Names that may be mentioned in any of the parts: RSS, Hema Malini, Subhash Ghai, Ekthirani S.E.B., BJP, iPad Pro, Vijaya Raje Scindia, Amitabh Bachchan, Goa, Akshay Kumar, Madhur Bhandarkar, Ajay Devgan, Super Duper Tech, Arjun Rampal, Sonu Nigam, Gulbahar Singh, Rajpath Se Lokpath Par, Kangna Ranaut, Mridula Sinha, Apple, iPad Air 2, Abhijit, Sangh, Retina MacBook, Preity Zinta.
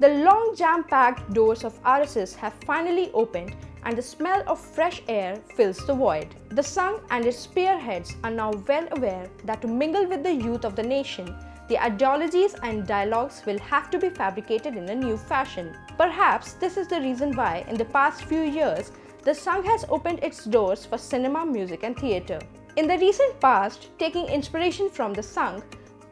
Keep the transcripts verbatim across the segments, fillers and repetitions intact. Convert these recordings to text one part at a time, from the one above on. The long jam-packed doors of R S S have finally opened and the smell of fresh air fills the void. The Sangh and its spearheads are now well aware that to mingle with the youth of the nation, the ideologies and dialogues will have to be fabricated in a new fashion. Perhaps this is the reason why in the past few years, the Sangh has opened its doors for cinema, music and theatre. In the recent past, taking inspiration from the Sangh,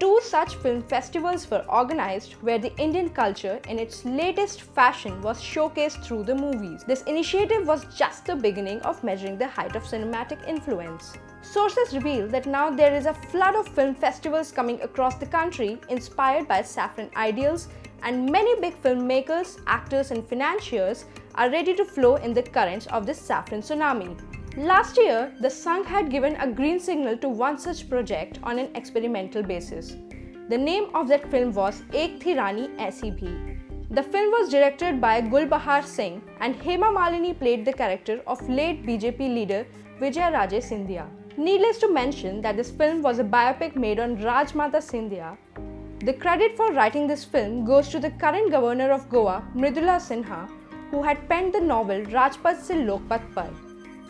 two such film festivals were organized where the Indian culture in its latest fashion was showcased through the movies. This initiative was just the beginning of measuring the height of cinematic influence. Sources reveal that now there is a flood of film festivals coming across the country inspired by saffron ideals, and many big filmmakers, actors and financiers are ready to flow in the currents of this saffron tsunami. Last year, the Sangh had given a green signal to one such project on an experimental basis. The name of that film was Ekthirani S E B The film was directed by Gulbahar Singh and Hema Malini played the character of late B J P leader Vijaya Raje Scindia. Needless to mention that this film was a biopic made on Rajmata Scindia. The credit for writing this film goes to the current governor of Goa, Mridula Sinha, who had penned the novel Rajpath Se Lokpath Par,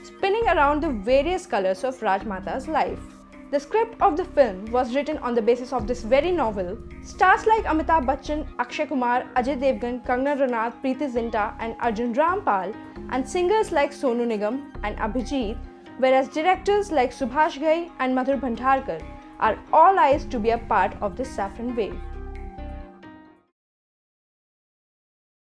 spinning around the various colours of Rajmata's life. The script of the film was written on the basis of this very novel. Stars like Amitabh Bachchan, Akshay Kumar, Ajay Devgan, Kangna Ranaut, Preity Zinta and Arjun Rampal, and singers like Sonu Nigam and Abhijit, whereas directors like Subhash Ghai and Madhur Bhandarkar are all eyes to be a part of this saffron wave.